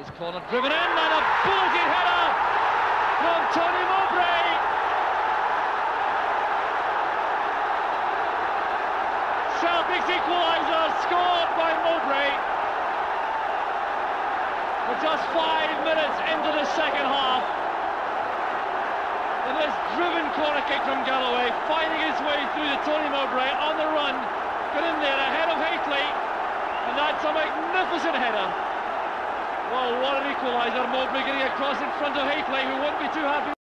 Mowbray's corner, driven in, and a bulleted header from Tony Mowbray. Celtic's equaliser scored by Mowbray. We're just 5 minutes into the second half, and this driven corner kick from Galloway, finding its way through to Tony Mowbray on the run, got in there ahead of Hatley, and that's a magnificent header. Well, what an equaliser, Mowbray getting across in front of Hatley, who wouldn't be too happy.